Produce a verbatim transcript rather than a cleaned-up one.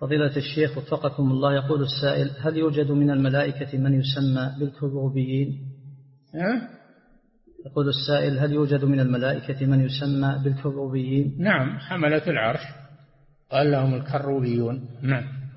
فضيلة الشيخ وفقكم الله، يقول السائل: هل يوجد من الملائكة من يسمى بالكروبيين؟ أه؟ يقول السائل: هل يوجد من الملائكة من يسمى بالكروبيين؟ نعم، حملة العرش قال لهم الكروبيون. نعم.